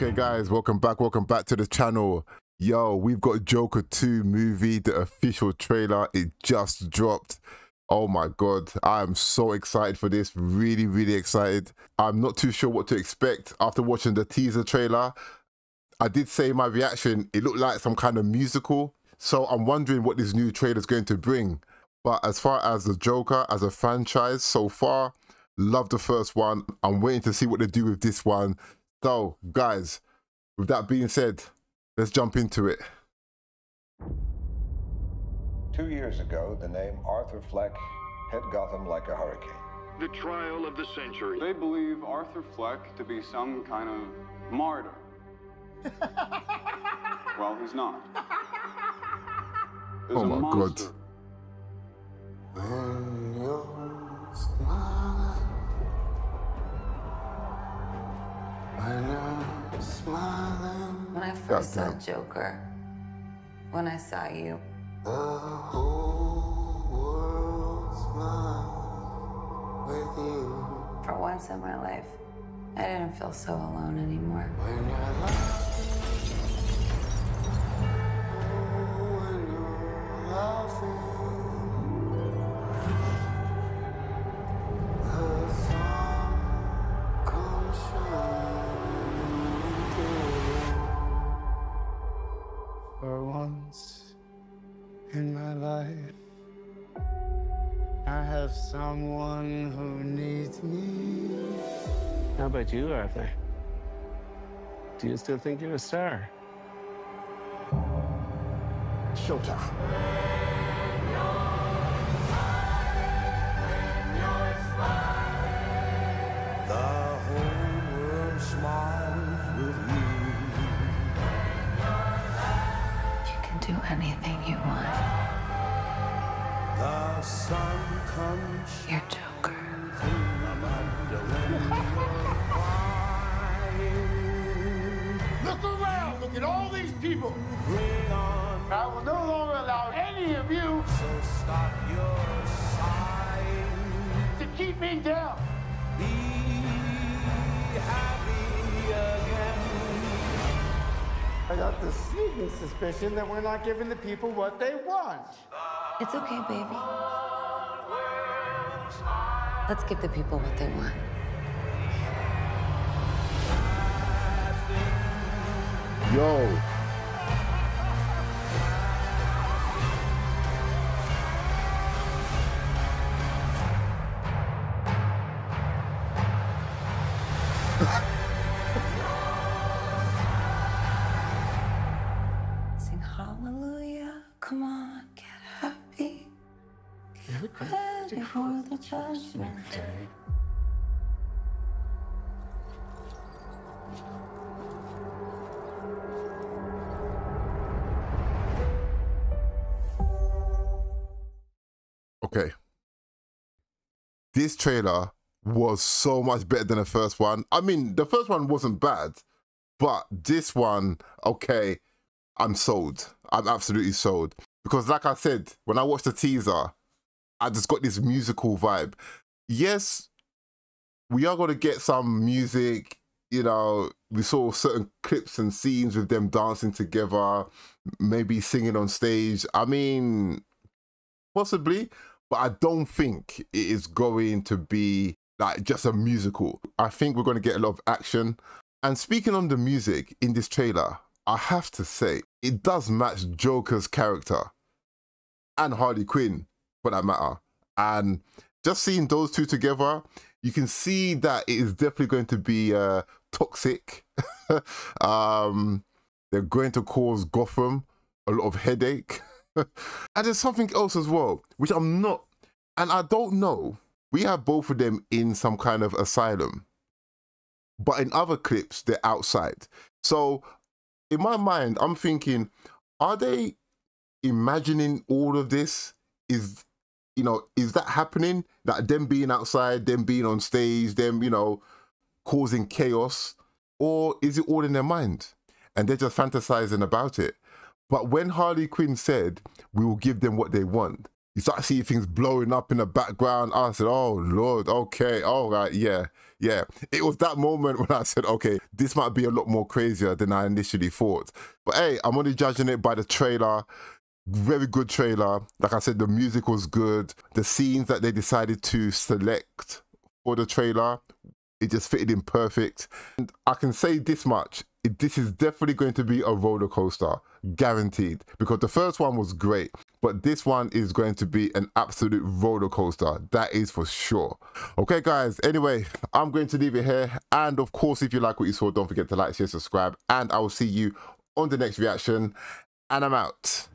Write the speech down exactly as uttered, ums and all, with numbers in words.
Okay guys, welcome back, welcome back to the channel. Yo, we've got Joker two movie, the official trailer. It just dropped. Oh my god, I am so excited for this. Really, really excited. I'm not too sure what to expect after watching the teaser trailer. I did say in my reaction, it looked like some kind of musical. So I'm wondering what this new trailer is going to bring. But as far as the Joker as a franchise so far, love the first one. I'm waiting to see what they do with this one. So, guys, with that being said, let's jump into it. Two years ago, the name Arthur Fleck hit Gotham like a hurricane. The trial of the century. They believe Arthur Fleck to be some kind of martyr. Well, he's not. There's oh my monster. God. When you're smiling, when you're smiling. When I first saw Joker, when I saw you, the whole world smiled with you. For once in my life, I didn't feel so alone anymore. When you're laughing, when you're laughing. For once in my life, I have someone who needs me. How about you, Arthur? Do you still think you're a star? Showtime. The whole world smiles with you. Do anything you want. The sun comes. You're Joker. Look around. Look at all these people. I will no longer allow any of you so stop your sighing to keep me down. Be happy again. I got the sneaking suspicion that we're not giving the people what they want. It's okay, baby. Let's give the people what they want. Yo. Hallelujah, come on, get happy. Get ready for the judgment day. Okay. This trailer was so much better than the first one. I mean, the first one wasn't bad, but this one, okay, I'm sold. I'm absolutely sold. Because like I said, when I watched the teaser, I just got this musical vibe. Yes, we are going to get some music. You know, we saw certain clips and scenes with them dancing together, maybe singing on stage. I mean, possibly, but I don't think it is going to be like just a musical. I think we're going to get a lot of action. And speaking on the music in this trailer, I have to say, it does match Joker's character and Harley Quinn, for that matter. And just seeing those two together, you can see that it is definitely going to be uh, toxic. um, they're going to cause Gotham a lot of headache. And there's something else as well, which I'm not, and I don't know. We have both of them in some kind of asylum, but in other clips, they're outside. So in my mind, I'm thinking, are they imagining all of this? Is, you know, is that happening? That them being outside, them being on stage, them, you know, causing chaos? Or is it all in their mind? And they're just fantasizing about it. But when Harley Quinn said, we will give them what they want, You start seeing things blowing up in the background. I said, oh, Lord, okay, all right, yeah, yeah. It was that moment when I said, okay, this might be a lot more crazier than I initially thought. But, hey, I'm only judging it by the trailer. Very good trailer. Like I said, the music was good. The scenes that they decided to select for the trailer, it just fitted in perfect. And I can say this much. This is definitely going to be a roller coaster, guaranteed, because the first one was great, but this one is going to be an absolute roller coaster, that is for sure. Okay guys, anyway, I'm going to leave it here, and of course if you like what you saw, don't forget to like, share, subscribe, and I will see you on the next reaction, and I'm out.